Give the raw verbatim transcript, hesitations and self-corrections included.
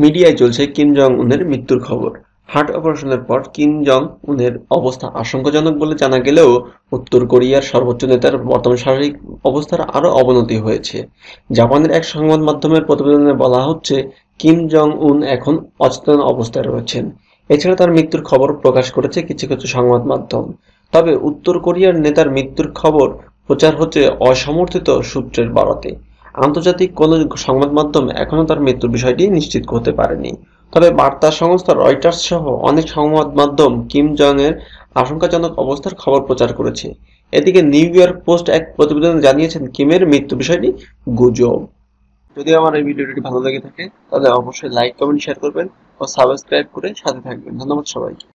मीडियाय चलছে Kim Jong উনের মৃত্যুর খবর। হার্ট অপারেশনের পর কিম জং উনের অবস্থা আশঙ্কাজনক বলে জানা গেলেও উত্তর কোরিয়ার সর্বোচ্চ নেতার বর্তমান শারীরিক অবস্থার আরো অবনতি হয়েছে। জাপানের এক সংবাদ মাধ্যমের প্রতিবেদনে বলা হচ্ছে কিম জং উন এখন অচেতন অবস্থায় রয়েছেন। এছাড়া তার মৃত্যুর খবর প্রকাশ করেছে কিছু কিছু সংবাদ মাধ্যম। তবে উত্তর কোরিয়ার নেতার মৃত্যুর খবর প্রচার হচ্ছে অসমর্থিত সূত্রের বরাতে। আন্তর্জাতিক কোনো সংবাদ মাধ্যম এখনো তার মৃত্যুর বিষয়টি নিশ্চিত করতে পারেনি। তবে বার্তা সংস্থা রয়টার্স সহ অনেক সংবাদ মাধ্যম কিম জং এর আশঙ্কাজনক অবস্থার খবর প্রচার করেছে। এদিকে নিউ ইয়র্ক পোস্ট এক প্রতিবেদনে জানিয়েছেন কিমের মৃত্যু বিষয়টি গুজব। যদি আমার এই ভিডিওটি ভালো লেগে থাকে তাহলে অবশ্যই লাইক, কমেন্ট, শেয়ার করবেন ও সাবস্ক্রাইব করে সাথে থাকবেন। ধন্যবাদ সবাইকে।